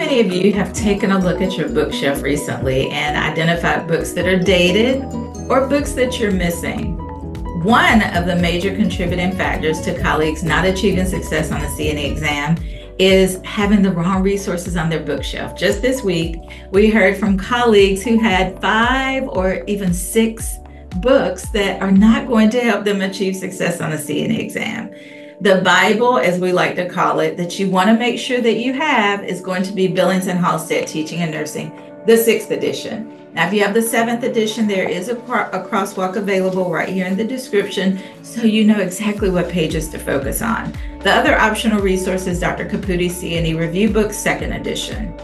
many of you have taken a look at your bookshelf recently and identified books that are dated or books that you're missing? One of the major contributing factors to colleagues not achieving success on the CNE exam is having the wrong resources on their bookshelf. Just this week, we heard from colleagues who had 5 or even 6 books that are not going to help them achieve success on the CNE exam. The Bible, as we like to call it, that you want to make sure that you have is going to be Billings and Halstead Teaching and Nursing, the 6th edition. Now, if you have the 7th edition, there is a crosswalk available right here in the description, so you know exactly what pages to focus on. The other optional resource is Dr. Caputi CNE Review Book, 2nd edition.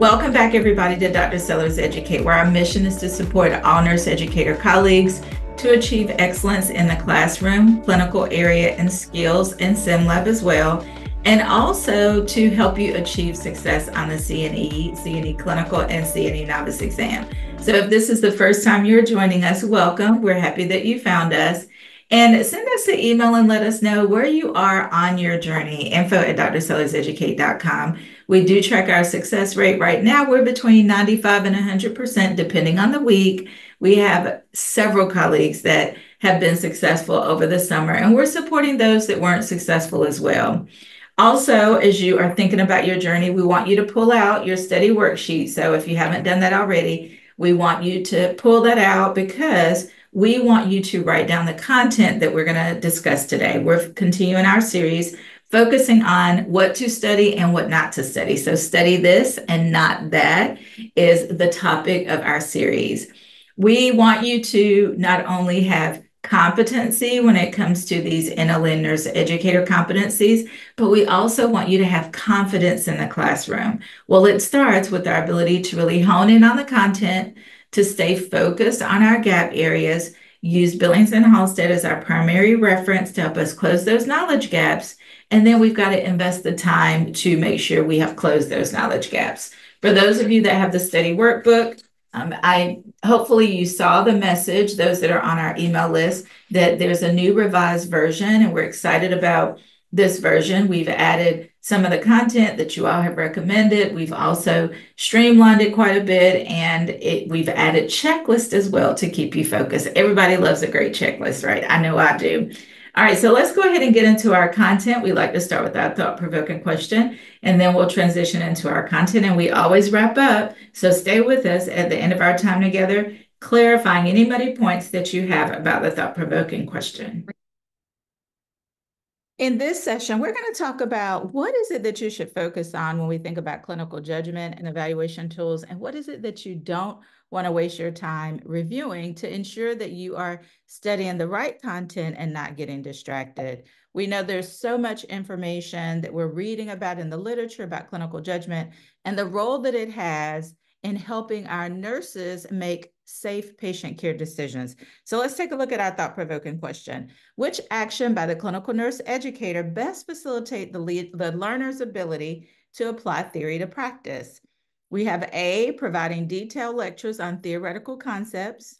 Welcome back, everybody, to Dr. Sellars Educate, where our mission is to support all nurse educator colleagues to achieve excellence in the classroom, clinical area, and skills, and sim lab as well, and also to help you achieve success on the CNE, CNE clinical, and CNE novice exam. So if this is the first time you're joining us, welcome. We're happy that you found us. And send us an email and let us know where you are on your journey, info@drsellarseducate.com. We do track our success rate. Right now, we're between 95 and 100%, depending on the week. We have several colleagues that have been successful over the summer, and we're supporting those that weren't successful as well. Also, as you are thinking about your journey, we want you to pull out your study worksheet. So if you haven't done that already, we want you to pull that out because we want you to write down the content that we're going to discuss today. We're continuing our series focusing on what to study and what not to study. So study this and not that is the topic of our series. We want you to not only have competency when it comes to these NLN nurse educator competencies, but we also want you to have confidence in the classroom. Well, it starts with our ability to really hone in on the content, to stay focused on our gap areas, use Billings and Halstead as our primary reference to help us close those knowledge gaps, and then we've got to invest the time to make sure we have closed those knowledge gaps. For those of you that have the study workbook, hopefully you saw the message, those that are on our email list, that there's a new revised version, and we're excited about this version. We've added some of the content that you all have recommended. We've also streamlined it quite a bit, and we've added checklists as well to keep you focused. Everybody loves a great checklist, right? I know I do. All right, so let's go ahead and get into our content. We like to start with our thought-provoking question, and then we'll transition into our content, and we always wrap up. So stay with us at the end of our time together, clarifying any muddy points that you have about the thought-provoking question. In this session, we're going to talk about what is it that you should focus on when we think about clinical judgment and evaluation tools, and what is it that you don't want to waste your time reviewing to ensure that you are studying the right content and not getting distracted. We know there's so much information that we're reading about in the literature about clinical judgment and the role that it has in helping our nurses make safe patient care decisions. So let's take a look at our thought-provoking question. Which action by the clinical nurse educator best facilitate the learner's ability to apply theory to practice? We have A, providing detailed lectures on theoretical concepts,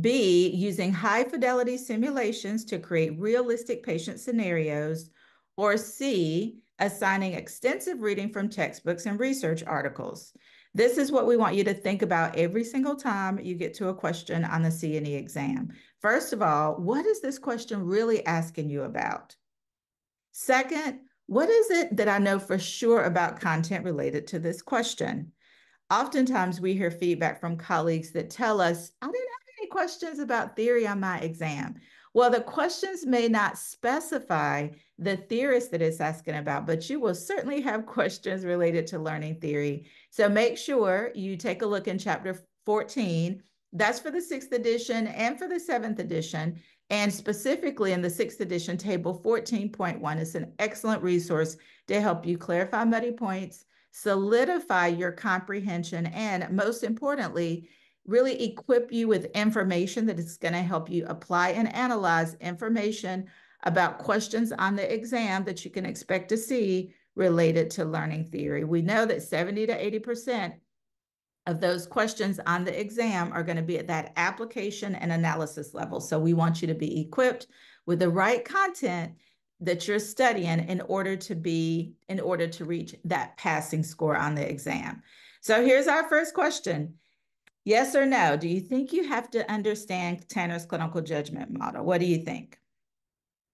B, using high-fidelity simulations to create realistic patient scenarios, or C, assigning extensive reading from textbooks and research articles. This is what we want you to think about every single time you get to a question on the CNE exam. First of all, what is this question really asking you about? Second, what is it that I know for sure about content related to this question? Oftentimes we hear feedback from colleagues that tell us, I didn't have any questions about theory on my exam. Well, the questions may not specify the theorist that it's asking about, but you will certainly have questions related to learning theory. So make sure you take a look in chapter 14. That's for the 6th edition and for the 7th edition. And specifically in the 6th edition, table 14.1 is an excellent resource to help you clarify muddy points, solidify your comprehension, and most importantly, really equip you with information that is going to help you apply and analyze information about questions on the exam that you can expect to see related to learning theory. We know that 70 to 80% of those questions on the exam are going to be at that application and analysis level. So we want you to be equipped with the right content that you're studying in order to reach that passing score on the exam. So here's our first question. Yes or no, do you think you have to understand Tanner's clinical judgment model? What do you think?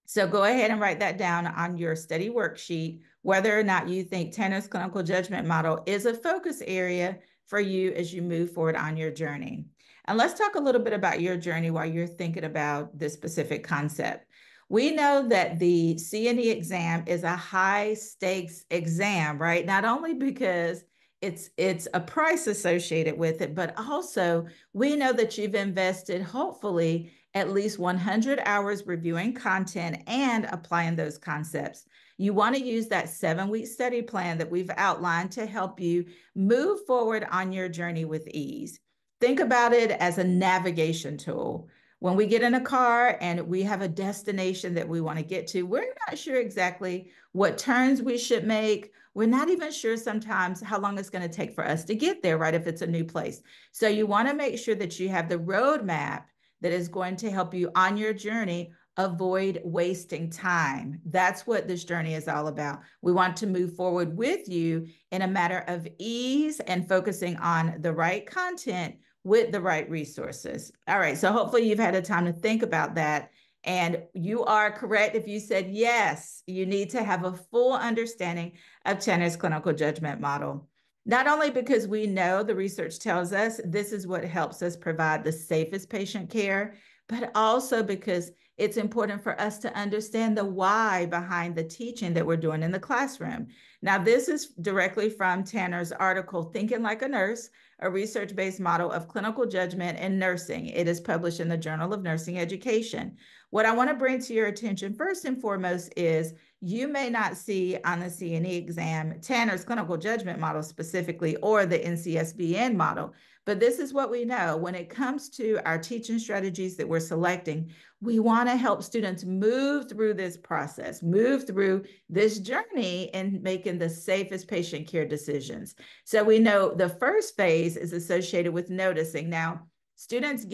So go ahead and write that down on your study worksheet, whether or not you think Tanner's clinical judgment model is a focus area for you as you move forward on your journey. And let's talk a little bit about your journey while you're thinking about this specific concept. We know that the CNE exam is a high stakes exam, right? Not only because it's a price associated with it, but also we know that you've invested, hopefully, at least 100 hours reviewing content and applying those concepts. You want to use that 7-week study plan that we've outlined to help you move forward on your journey with ease. Think about it as a navigation tool. When we get in a car and we have a destination that we want to get to, we're not sure exactly what turns we should make. We're not even sure sometimes how long it's going to take for us to get there, right, if it's a new place. So you want to make sure that you have the roadmap that is going to help you on your journey avoid wasting time. That's what this journey is all about. We want to move forward with you in a matter of ease and focusing on the right content with the right resources. All right, so hopefully you've had a time to think about that. And you are correct if you said yes, you need to have a full understanding of Tanner's clinical judgment model. Not only because we know the research tells us this is what helps us provide the safest patient care, but also because it's important for us to understand the why behind the teaching that we're doing in the classroom. Now, this is directly from Tanner's article, Thinking Like a Nurse, a research-based model of clinical judgment in nursing. It is published in the Journal of Nursing Education. What I want to bring to your attention first and foremost is you may not see on the CNE exam Tanner's clinical judgment model specifically or the NCSBN model, but this is what we know. When it comes to our teaching strategies that we're selecting, we want to help students move through this process, move through this journey in making the safest patient care decisions. So we know the first phase is associated with noticing. Now, students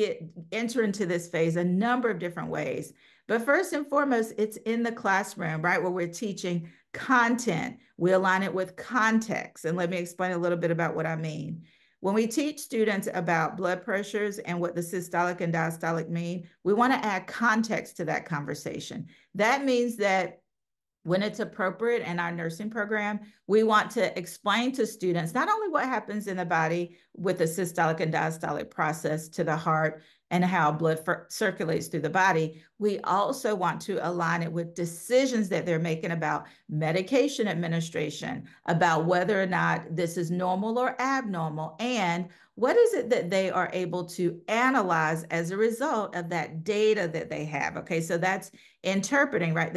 enter into this phase a number of different ways. But first and foremost, it's in the classroom, right, where we're teaching content. We align it with context. And let me explain a little bit about what I mean. When we teach students about blood pressures and what the systolic and diastolic mean, we want to add context to that conversation. That means that when it's appropriate in our nursing program, we want to explain to students not only what happens in the body with the systolic and diastolic process to the heart and how blood circulates through the body, we also want to align it with decisions that they're making about medication administration, about whether or not this is normal or abnormal, and what is it that they are able to analyze as a result of that data that they have? Okay, so that's interpreting, right?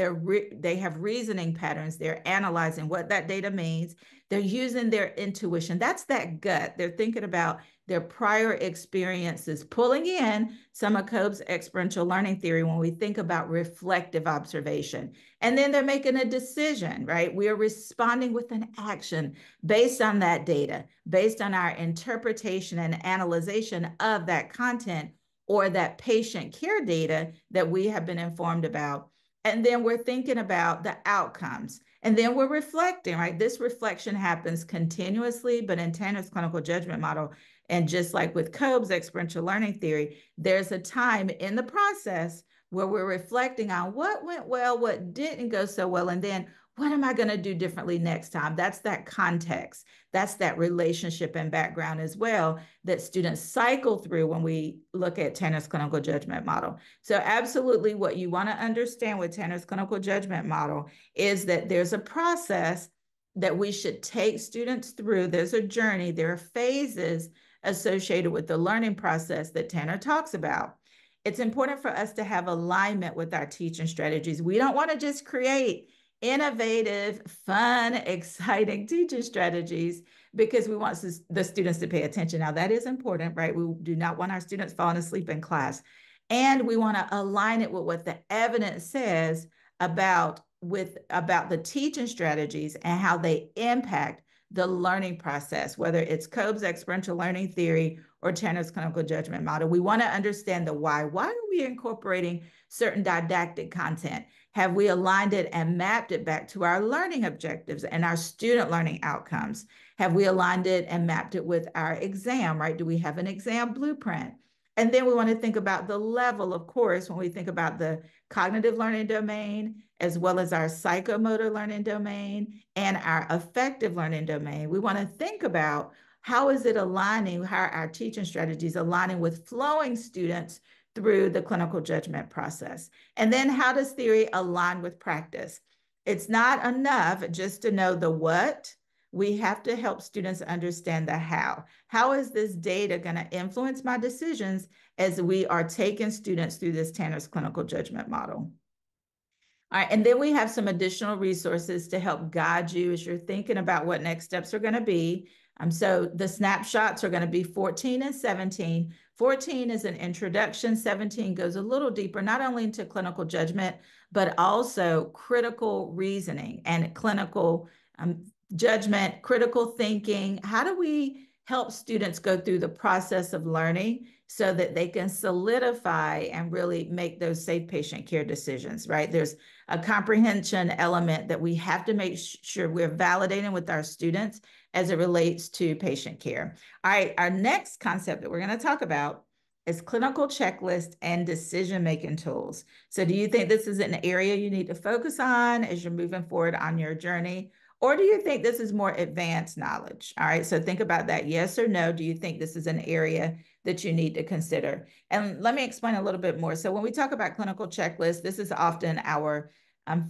They have reasoning patterns. They're analyzing what that data means. They're using their intuition. That's that gut. They're thinking about their prior experiences, pulling in some of Kolb's experiential learning theory when we think about reflective observation. And then they're making a decision, right? We are responding with an action based on that data, based on our interpretation and analyzation of that content or that patient care data that we have been informed about. And then we're thinking about the outcomes. And then we're reflecting, right? This reflection happens continuously, but in Tanner's clinical judgment model, and just like with Kolb's experiential learning theory, there's a time in the process where we're reflecting on what went well, what didn't go so well, and then what am I going to do differently next time? That's that context. That's that relationship and background as well that students cycle through when we look at Tanner's clinical judgment model. So absolutely what you want to understand with Tanner's clinical judgment model is that there's a process that we should take students through. There's a journey. There are phases associated with the learning process that Tanner talks about. It's important for us to have alignment with our teaching strategies. We don't want to just create innovative, fun, exciting teaching strategies because we want the students to pay attention. Now, that is important, right? We do not want our students falling asleep in class. And we want to align it with what the evidence says about the teaching strategies and how they impact the learning process, whether it's Kolb's experiential learning theory or Tanner's clinical judgment model. We want to understand the why. Why are we incorporating certain didactic content? Have we aligned it and mapped it back to our learning objectives and our student learning outcomes? Have we aligned it and mapped it with our exam, right? Do we have an exam blueprint? And then we want to think about the level, of course, when we think about the cognitive learning domain, as well as our psychomotor learning domain and our affective learning domain. We want to think about how is it aligning, how are our teaching strategies aligning with flowing students through the clinical judgment process? And then how does theory align with practice? It's not enough just to know the what. We have to help students understand the how. How is this data going to influence my decisions as we are taking students through this Tanner's clinical judgment model? All right, and then we have some additional resources to help guide you as you're thinking about what next steps are going to be. So the snapshots are going to be 14 and 17. 14 is an introduction. 17 goes a little deeper, not only into clinical judgment, but also critical reasoning and clinical judgment, critical thinking. How do we help students go through the process of learning so that they can solidify and really make those safe patient care decisions, right? There's a comprehension element that we have to make sure we're validating with our students as it relates to patient care. All right, our next concept that we're going to talk about is clinical checklist and decision-making tools. So do you think this is an area you need to focus on as you're moving forward on your journey? Or do you think this is more advanced knowledge? All right, so think about that. Yes or no, do you think this is an area that you need to consider? And let me explain a little bit more. So when we talk about clinical checklists, this is often our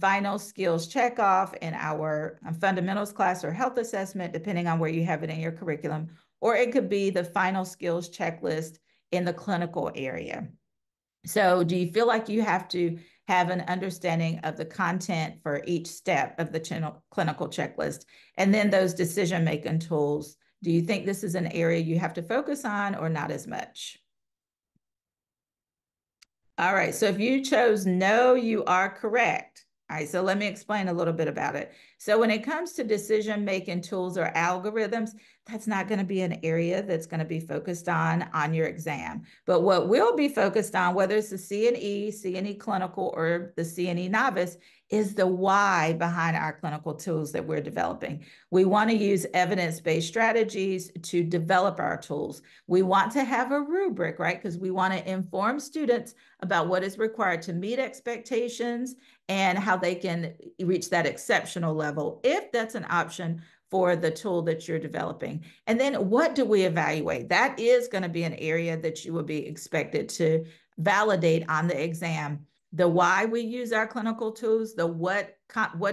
final skills checkoff in our fundamentals class or health assessment, depending on where you have it in your curriculum, or it could be the final skills checklist in the clinical area. So do you feel like you have to have an understanding of the content for each step of the clinical checklist? And then those decision-making tools, do you think this is an area you have to focus on or not as much? All right, so if you chose no, you are correct. All right, so let me explain a little bit about it. So when it comes to decision-making tools or algorithms, that's not going to be an area that's going to be focused on your exam. But what will be focused on, whether it's the CNE, CNE clinical, or the CNE novice, is the why behind our clinical tools that we're developing. We want to use evidence-based strategies to develop our tools. We want to have a rubric, right? Because we want to inform students about what is required to meet expectations and how they can reach that exceptional level, if that's an option for the tool that you're developing. And then what do we evaluate? That is going to be an area that you will be expected to validate on the exam. The why we use our clinical tools, the what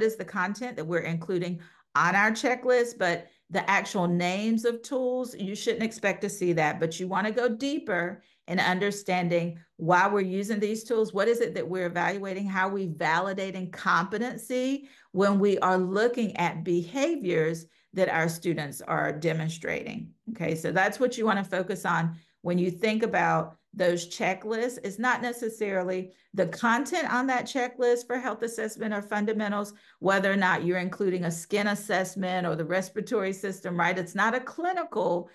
is the content that we're including on our checklist, but the actual names of tools, you shouldn't expect to see that, but you want to go deeper in understanding why we're using these tools. What is it that we're evaluating? How are we validating competency when we are looking at behaviors that our students are demonstrating? Okay, so that's what you want to focus on when you think about those checklists. It's not necessarily the content on that checklist for health assessment or fundamentals, whether or not you're including a skin assessment or the respiratory system, right? It's not a clinical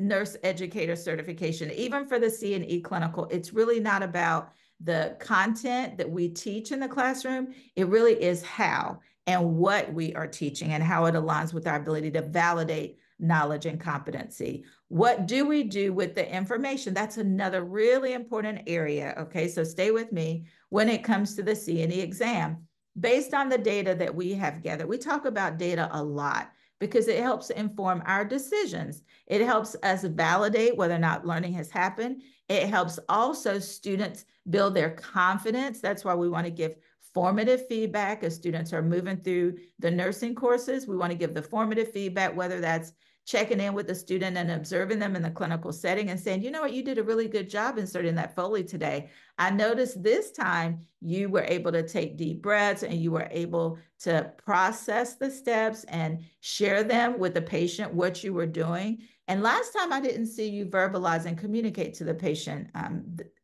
nurse educator certification. Even for the CNE clinical, it's really not about the content that we teach in the classroom. It really is how and what we are teaching and how it aligns with our ability to validate knowledge and competency. What do we do with the information? That's another really important area, okay? So stay with me when it comes to the CNE exam. Based on the data that we have gathered, we talk about data a lot because it helps inform our decisions. It helps us validate whether or not learning has happened. It helps also students build their confidence. That's why we want to give formative feedback as students are moving through the nursing courses. We want to give the formative feedback, whether that's checking in with the student and observing them in the clinical setting and saying, you know what, you did a really good job inserting that Foley today. I noticed this time you were able to take deep breaths and you were able to process the steps and share them with the patient, what you were doing. And last time I didn't see you verbalize and communicate to the patient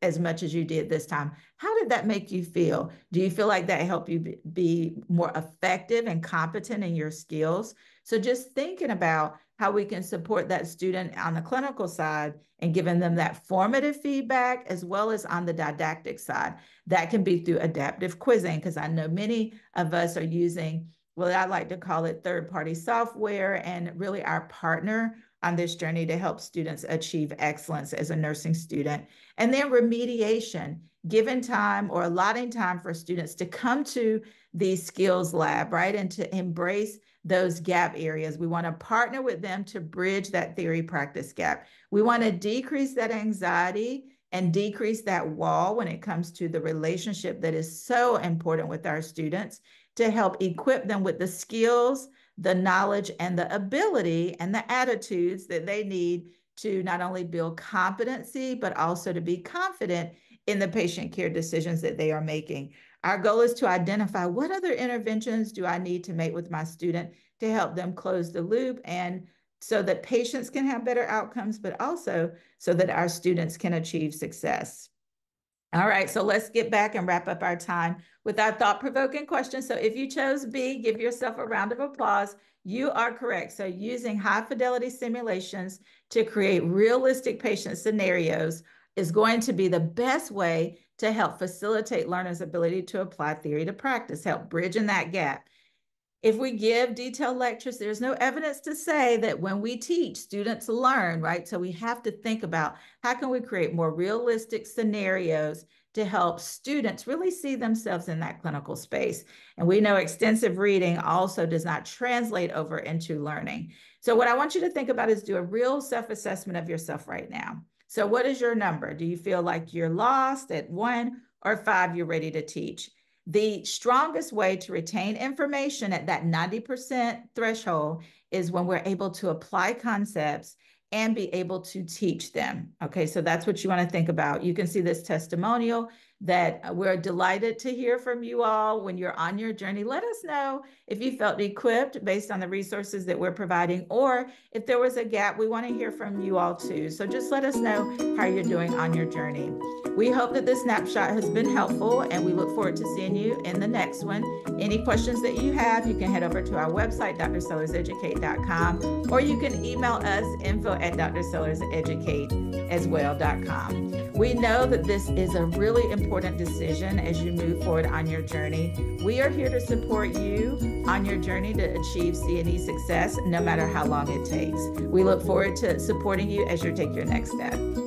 as much as you did this time. How did did that make you feel? Do you feel like that helped you be more effective and competent in your skills? So just thinking about how we can support that student on the clinical side and giving them that formative feedback, as well as on the didactic side. That can be through adaptive quizzing, because I know many of us are using, well, I like to call it third-party software, and really our partner on this journey to help students achieve excellence as a nursing student. And then remediation, giving time or allotting time for students to come to the skills lab, right, and to embrace those gap areas. We want to partner with them to bridge that theory practice gap. We want to decrease that anxiety and decrease that wall when it comes to the relationship that is so important with our students, to help equip them with the skills, the knowledge, and the ability, and the attitudes that they need to not only build competency, but also to be confident in the patient care decisions that they are making. Our goal is to identify what other interventions do I need to make with my student to help them close the loop, and so that patients can have better outcomes, but also so that our students can achieve success. All right, so let's get back and wrap up our time with our thought-provoking question. So if you chose B, give yourself a round of applause. You are correct. So using high-fidelity simulations to create realistic patient scenarios is going to be the best way to help facilitate learners' ability to apply theory to practice, help bridge in that gap. If we give detailed lectures, there's no evidence to say that when we teach, students learn, right? So we have to think about how can we create more realistic scenarios to help students really see themselves in that clinical space. And we know extensive reading also does not translate over into learning. So what I want you to think about is do a real self-assessment of yourself right now. So what is your number? Do you feel like you're lost at 1 or 5, you're ready to teach? The strongest way to retain information at that 90% threshold is when we're able to apply concepts and be able to teach them. Okay, so that's what you want to think about. You can see this testimonial that we're delighted to hear from you all when you're on your journey. Let us know if you felt equipped based on the resources that we're providing, or if there was a gap, we want to hear from you all too. So just let us know how you're doing on your journey. We hope that this snapshot has been helpful, and we look forward to seeing you in the next one. Any questions that you have, you can head over to our website, drsellarseducate.com, or you can email us info@drsellarseducate.com. We know that this is a really important decision as you move forward on your journey. We are here to support you on your journey to achieve CNE success, no matter how long it takes. We look forward to supporting you as you take your next step.